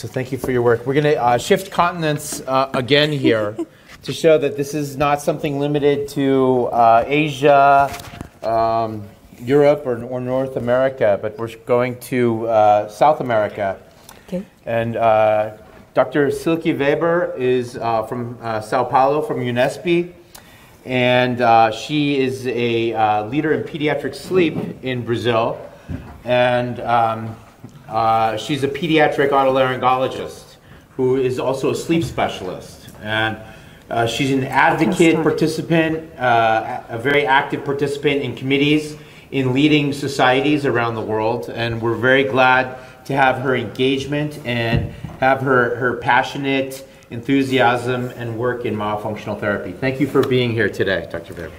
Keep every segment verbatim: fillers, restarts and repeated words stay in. So thank you for your work. We're going to uh, shift continents uh, again here to show that this is not something limited to uh, Asia, um, Europe, or, or North America, but we're going to uh, South America. Okay. And uh, Doctor Silke Weber is uh, from uh, Sao Paulo, from UNESP, and uh, she is a uh, leader in pediatric sleep in Brazil, and um, uh, she's a pediatric otolaryngologist who is also a sleep specialist, and uh, she's an advocate participant, uh, a very active participant in committees in leading societies around the world, and we're very glad to have her engagement and have her, her passionate enthusiasm and work in myofunctional therapy. Thank you for being here today, Doctor Weber.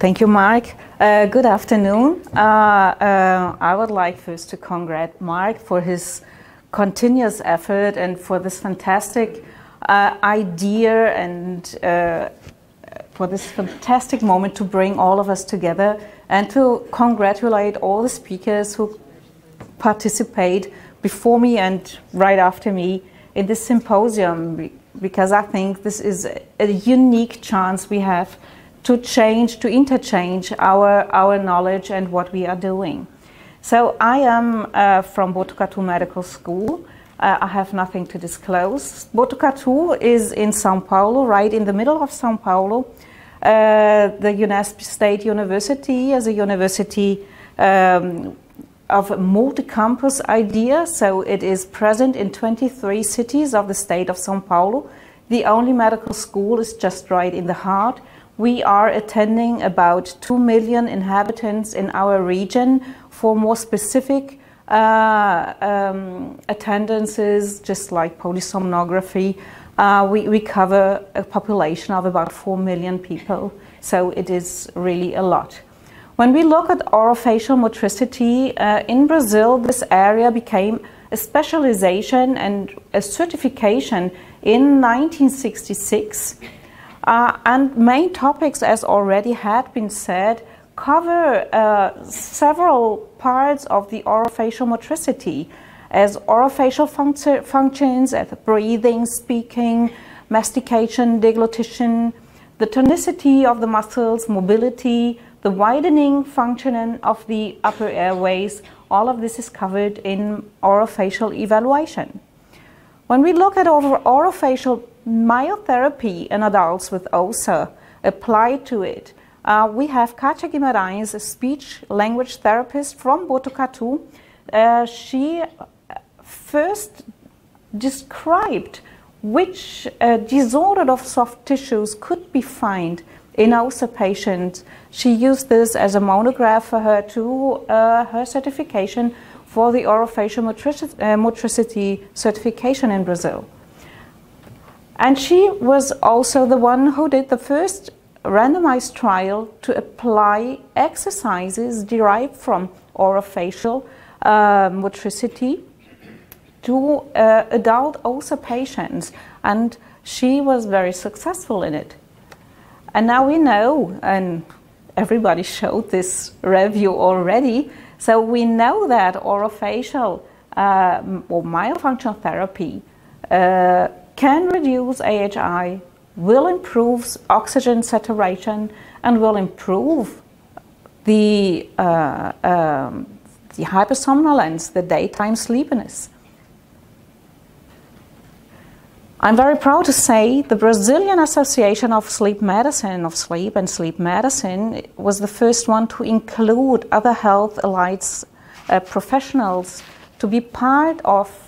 Thank you, Mark. Uh, good afternoon. Uh, uh, I would like first to congratulate Mark for his continuous effort and for this fantastic uh, idea and uh, for this fantastic moment to bring all of us together, and to congratulate all the speakers who participate before me and right after me in this symposium, because I think this is a unique chance we have to change, to interchange our, our knowledge and what we are doing. So I am uh, from Botucatu Medical School. Uh, I have nothing to disclose. Botucatu is in Sao Paulo, right in the middle of Sao Paulo. Uh, the UNESP State University is a university um, of a multi-campus idea, so it is present in twenty-three cities of the state of Sao Paulo. The only medical school is just right in the heart. We are attending about two million inhabitants in our region. For more specific uh, um, attendances, just like polysomnography, uh, we, we cover a population of about four million people, so it is really a lot. When we look at orofacial motricity, uh, in Brazil, this area became a specialization and a certification in nineteen sixty-six. Uh, and main topics, as already had been said, cover uh, several parts of the orofacial motricity, as orofacial func functions, as breathing, speaking, mastication, deglutition, the tonicity of the muscles, mobility, the widening functioning of the upper airways. All of this is covered in orofacial evaluation. When we look at orofacial myotherapy in adults with O S A applied to it, uh, we have Katia Guimarães, a speech language therapist from Botucatu. Uh, she first described which uh, disorder of soft tissues could be found in O S A patients. She used this as a monograph for her to uh, her certification for the orofacial motricity, uh, motricity certification in Brazil. And she was also the one who did the first randomized trial to apply exercises derived from orofacial uh, motricity to uh, adult O S A patients, and she was very successful in it. And now we know, and everybody showed this review already, so we know that orofacial uh, or myofunctional therapy uh, can reduce A H I, will improve oxygen saturation, and will improve the, uh, um, the hypersomnolence, the daytime sleepiness. I'm very proud to say the Brazilian Association of Sleep Medicine, of Sleep and Sleep Medicine, was the first one to include other health allies uh, professionals to be part of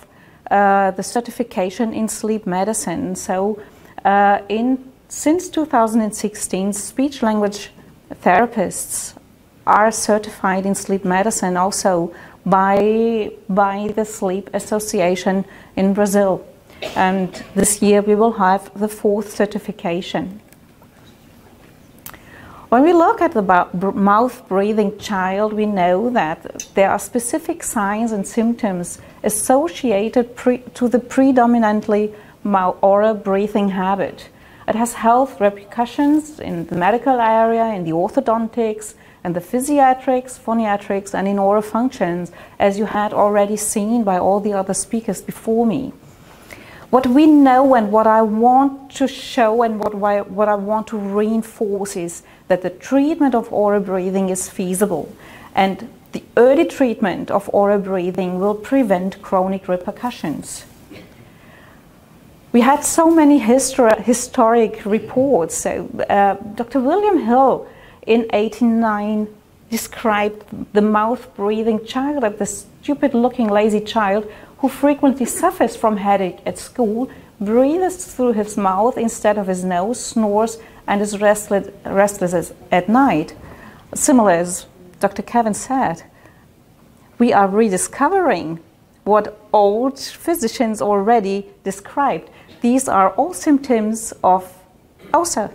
uh, the certification in sleep medicine. So uh, in, since two thousand sixteen, speech language therapists are certified in sleep medicine also by, by the Sleep Association in Brazil. And this year we will have the fourth certification. When we look at the mouth-breathing child, we know that there are specific signs and symptoms associated pre to the predominantly oral breathing habit. It has health repercussions in the medical area, in the orthodontics, and the physiatrics, phoniatrics, and in oral functions, as you had already seen by all the other speakers before me. What we know and what I want to show and what, what I want to reinforce is that the treatment of oral breathing is feasible, and the early treatment of oral breathing will prevent chronic repercussions. We had so many histor historic reports. So, uh, Doctor William Hill in eighty-nine described the mouth-breathing child as the stupid-looking lazy child who frequently suffers from headache at school, breathes through his mouth instead of his nose, snores, and is restless, restless at night. Similar as Doctor Kevin said, we are rediscovering what old physicians already described. These are all symptoms of O S A.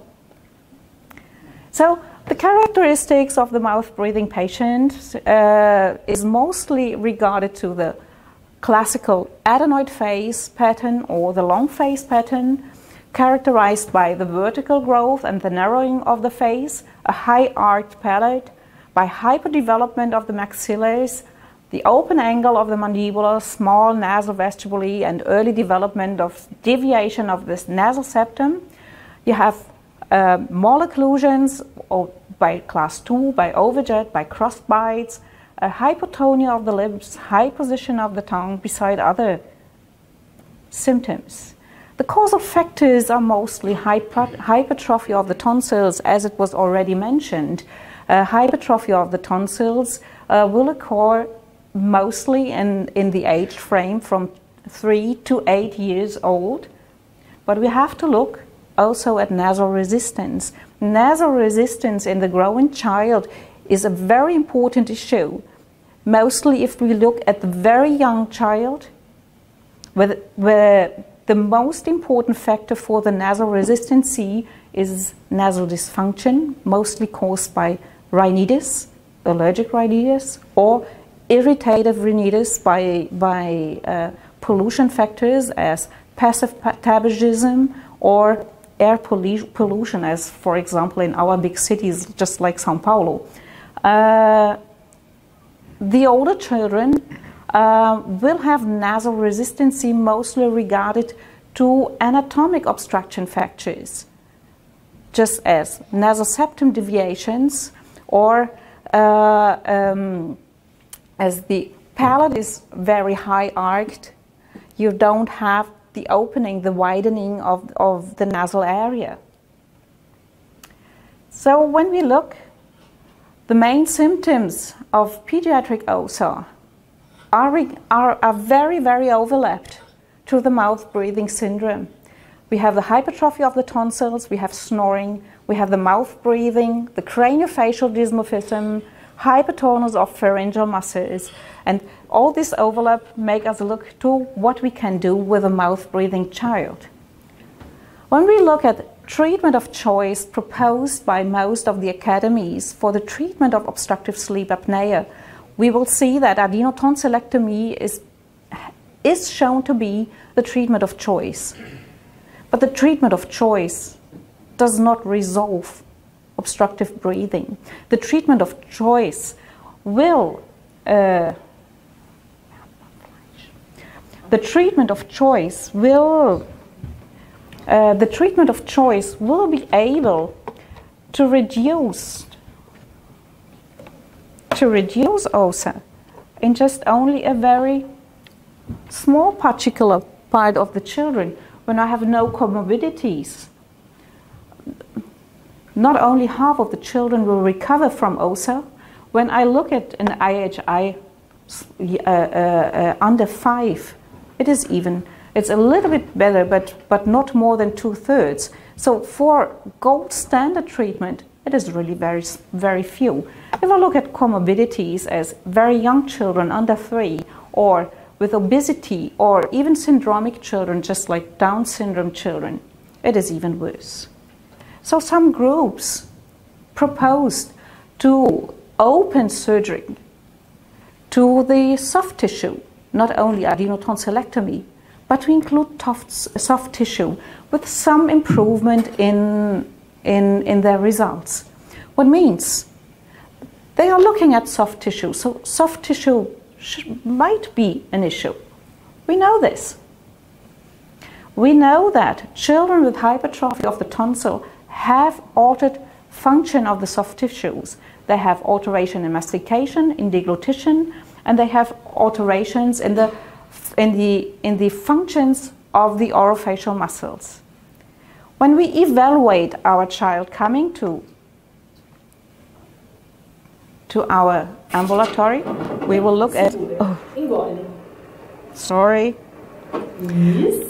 So the characteristics of the mouth-breathing patient uh, is mostly regarded to the classical adenoid phase pattern or the long phase pattern, characterized by the vertical growth and the narrowing of the face, a high arched palate, by hyperdevelopment of the maxillaries, the open angle of the mandibular, small nasal vestibuli, and early development of deviation of this nasal septum. You have uh, malocclusions or by class two, by overjet, by cross bites, a hypotonia of the lips, high position of the tongue, beside other symptoms. The causal factors are mostly hypertrophy of the tonsils, as it was already mentioned. Uh, hypertrophy of the tonsils uh, will occur mostly in, in the age frame from three to eight years old. But we have to look also at nasal resistance. Nasal resistance in the growing child is a very important issue. Mostly if we look at the very young child, where, where the most important factor for the nasal resistance is nasal dysfunction, mostly caused by rhinitis, allergic rhinitis, or irritative rhinitis by, by uh, pollution factors as passive tabagism or air pollution, as for example in our big cities just like São Paulo. Uh, the older children uh, will have nasal resistance mostly regarded to anatomic obstruction factors, just as nasal septum deviations or uh, um, as the palate is very high arched, you don't have the opening, the widening of, of the nasal area. So when we look, the main symptoms of pediatric O S A are, are, are very, very overlapped to the mouth breathing syndrome. We have the hypertrophy of the tonsils, we have snoring, we have the mouth breathing, the craniofacial dysmorphism, hypertonus of pharyngeal muscles, and all this overlap make us look to what we can do with a mouth-breathing child. When we look at treatment of choice proposed by most of the academies for the treatment of obstructive sleep apnea, we will see that adenotonsillectomy is, is shown to be the treatment of choice. But the treatment of choice does not resolve obstructive breathing. The treatment of choice will uh, the treatment of choice will uh, the treatment of choice will be able to reduce to reduce O S A in just only a very small particular part of the children when I have no comorbidities. Not only half of the children will recover from O S A. When I look at an I H I uh, uh, uh, under five, it is even, it's a little bit better, but, but not more than two thirds. So for gold standard treatment, it is really very, very few. If I look at comorbidities as very young children under three, or with obesity, or even syndromic children, just like Down syndrome children, it is even worse. So some groups proposed to open surgery to the soft tissue, not only adenotonsillectomy, but to include tough, soft tissue with some improvement in, in, in their results. What means They are looking at soft tissue, so soft tissue sh- might be an issue. We know this. We know that children with hypertrophy of the tonsil have altered function of the soft tissues. They have alteration in mastication, in deglutition, and they have alterations in the, in the, in the functions of the orofacial muscles. When we evaluate our child coming to, to our ambulatory, we will look at... Oh, sorry.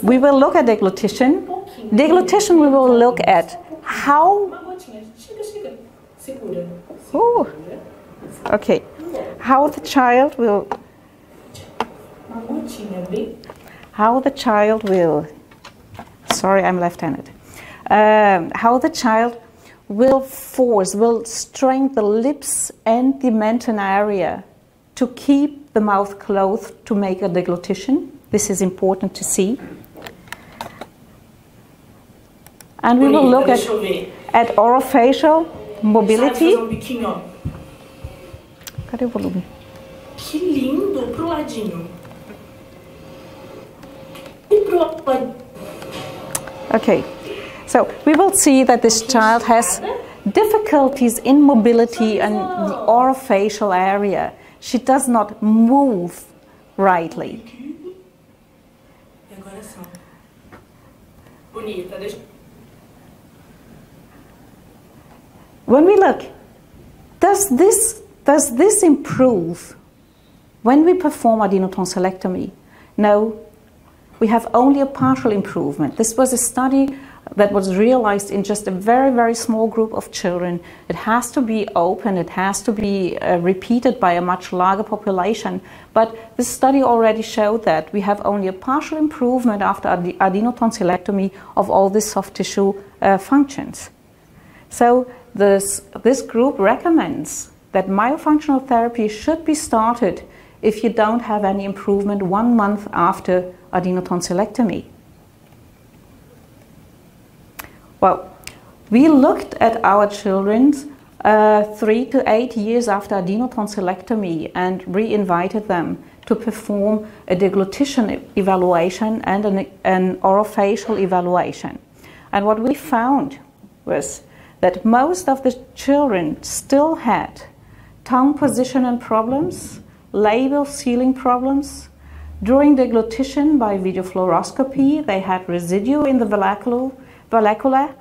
We will look at deglutition. Deglutition we will look at how... Ooh. Okay. How the child will... How the child will... Sorry, I'm left-handed. Um, how the child will force, will strain the lips and the menton area to keep the mouth closed to make a deglutition. This is important to see. And we will look at, at orofacial mobility. Cadê o volume? Que lindo pro ladinho. E pro ladinho. Okay, so we will see that this child has difficulties in mobility and the orofacial area. She does not move rightly. When we look, does this, does this improve when we perform adenotonsillectomy? No, we have only a partial improvement. This was a study that was realized in just a very, very small group of children. It has to be open, it has to be uh, repeated by a much larger population. But this study already showed that we have only a partial improvement after ad adenotonsillectomy of all the soft tissue uh, functions. So This, this group recommends that myofunctional therapy should be started if you don't have any improvement one month after adenotonsillectomy. Well, we looked at our children uh, three to eight years after adenotonsillectomy and re-invited them to perform a deglutition evaluation and an, an orofacial evaluation. And what we found was that most of the children still had tongue positioning problems, labial sealing problems. During deglutition by videofluoroscopy, they had residue in the valvula,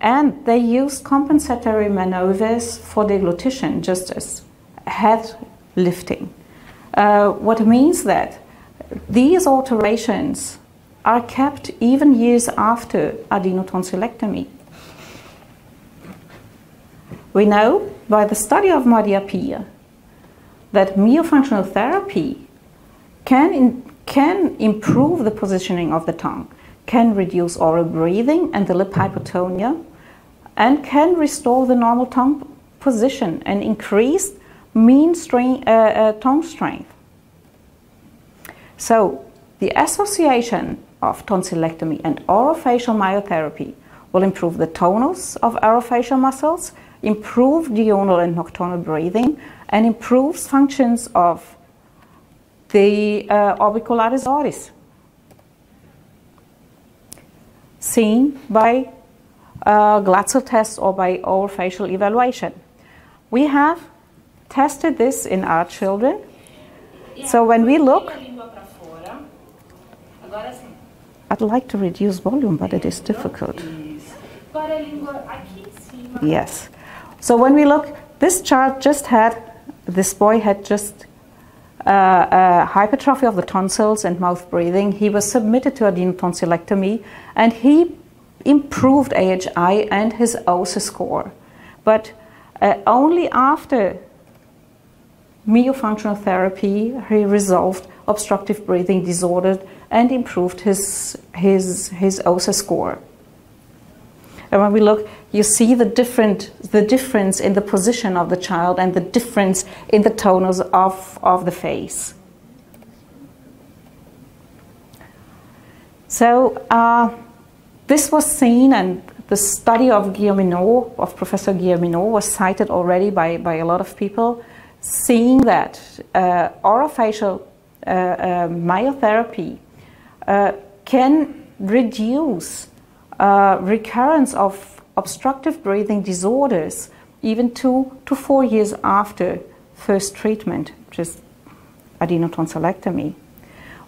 and they used compensatory maneuvers for deglutition, just as head lifting. Uh, what means that these alterations are kept even years after adenotonsillectomy. We know by the study of Maria Pia that myofunctional therapy can, in, can improve the positioning of the tongue, can reduce oral breathing and the lip hypotonia, and can restore the normal tongue position and increase mean strain, uh, uh, tongue strength. So the association of tonsillectomy and orofacial myotherapy will improve the tonus of orofacial muscles, improve diurnal and nocturnal breathing, and improves functions of the uh, orbicularis oris, seen by uh, Glatzer test or by oral facial evaluation. We have tested this in our children. So when we look, I'd like to reduce volume, but it is difficult. Yes. So when we look, this child just had, this boy had just uh, uh, hypertrophy of the tonsils and mouth breathing. He was submitted to adenotonsillectomy and he improved A H I and his O S A score. But uh, only after myofunctional therapy, he resolved obstructive breathing disorder and improved his, his, his O S A score. And when we look, you see the, different, the difference in the position of the child and the difference in the tonus of, of the face. So uh, this was seen, and The study of Guilleminault, of Professor Guilleminault, was cited already by, by a lot of people, seeing that uh, orofacial uh, uh, myotherapy uh, can reduce uh, recurrence of obstructive breathing disorders even two to four years after first treatment, which is adenotonsillectomy.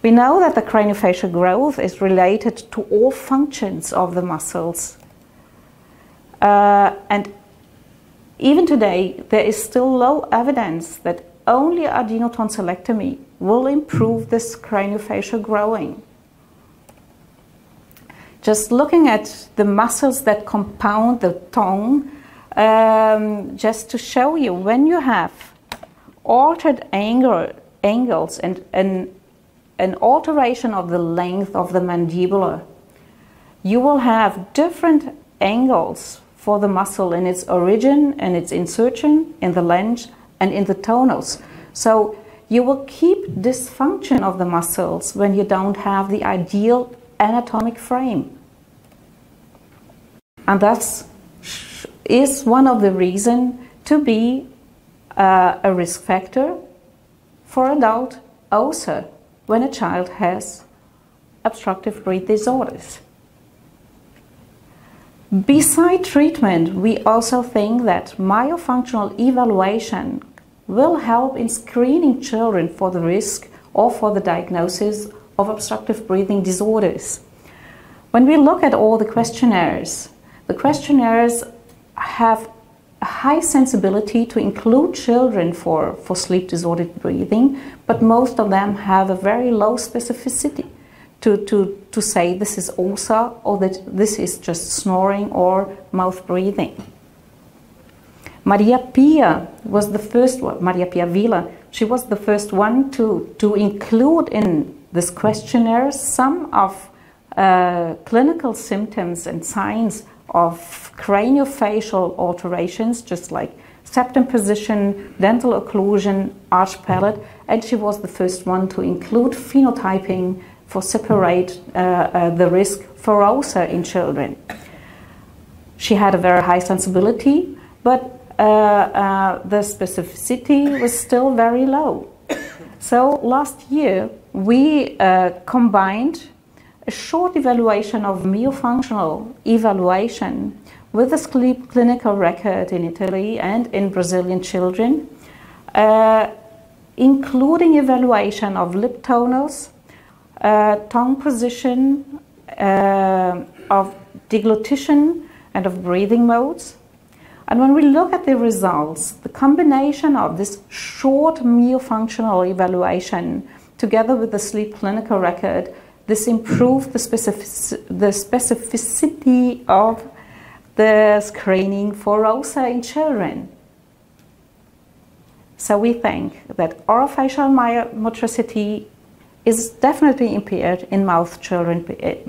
We know that the craniofacial growth is related to all functions of the muscles. Uh, and even today, there is still low evidence that only adenotonsillectomy will improve this craniofacial growing. Just looking at the muscles that compound the tongue, um, just to show you, when you have altered angle, angles and an, an alteration of the length of the mandibular, you will have different angles for the muscle in its origin and its insertion, in the lunge and in the tonus. So you will keep dysfunction of the muscles when you don't have the ideal anatomic frame. And that is one of the reasons to be uh, a risk factor for adult O S A when a child has obstructive breathing disorders. Beside treatment, we also think that myofunctional evaluation will help in screening children for the risk or for the diagnosis of obstructive breathing disorders. When we look at all the questionnaires, the questionnaires have a high sensibility to include children for, for sleep-disordered breathing, but most of them have a very low specificity. To, to, to say this is O S A or that this is just snoring or mouth breathing. Maria Pia was the first one, Maria Pia Villa, she was the first one to, to include in this questionnaire some of uh, clinical symptoms and signs of craniofacial alterations, just like septum position, dental occlusion, arch palate, and she was the first one to include phenotyping for separate uh, uh, the risk for O S A in children. She had a very high sensibility, but uh, uh, the specificity was still very low. So last year we uh, combined a short evaluation of myofunctional evaluation with a sleep clinical record in Italy and in Brazilian children, uh, including evaluation of lip tonus, Uh, tongue position, uh, of deglutition and of breathing modes. And when we look at the results, the combination of this short myofunctional evaluation together with the sleep clinical record, this improved the, specific the specificity of the screening for O S A in children. So we think that orofacial myomotricity is definitely impaired in mouth children,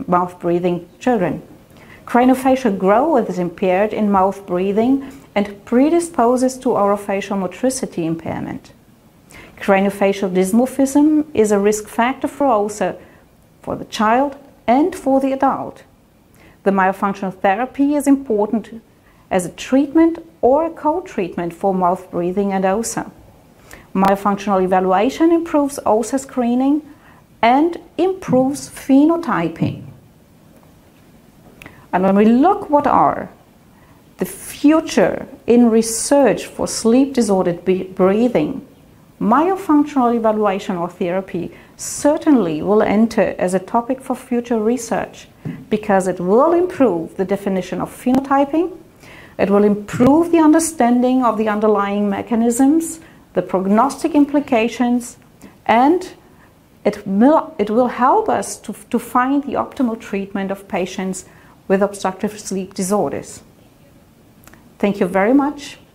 mouth breathing children. Craniofacial growth is impaired in mouth breathing and predisposes to orofacial motricity impairment. Craniofacial dysmorphism is a risk factor for O S A for the child and for the adult. The myofunctional therapy is important as a treatment or a co-treatment for mouth breathing and O S A. Myofunctional evaluation improves O S A screening and improves phenotyping. And when we look what are the future in research for sleep-disordered breathing, myofunctional evaluation or therapy certainly will enter as a topic for future research because it will improve the definition of phenotyping, it will improve the understanding of the underlying mechanisms, the prognostic implications, and It will, it will help us to, to find the optimal treatment of patients with obstructive sleep disorders. Thank you very much.